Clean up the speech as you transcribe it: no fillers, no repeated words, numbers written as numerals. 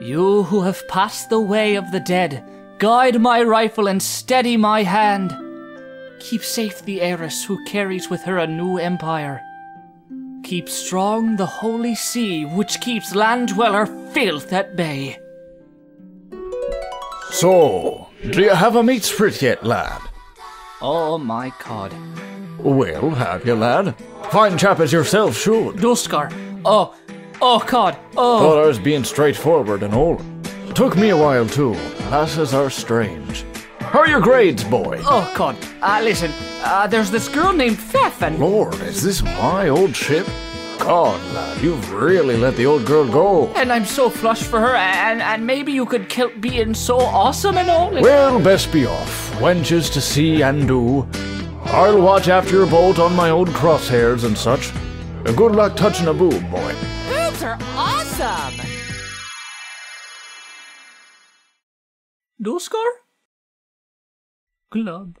You who have passed the way of the dead, guide my rifle and steady my hand. Keep safe the heiress who carries with her a new empire. Keep strong the holy sea, which keeps land-dweller filth at bay. So, do you have a meat sprit yet, lad? Oh my god. Well, have you, lad? Fine chap as yourself should. Dualscar. Oh god, oh. Thought I was being straightforward and all. Took me a while too. Lasses are strange. How are your grades, boy? Oh, God. Listen, there's this girl named Pfeff and... Lord, is this my old ship? God, lad, you've really let the old girl go. And I'm so flush for her, and maybe you could kill being so awesome and all. Well, best be off. Wenches to see and do. I'll watch after your boat on my old crosshairs and such. Good luck touching a boob, boy. Boobs are awesome! Dualscar? Club.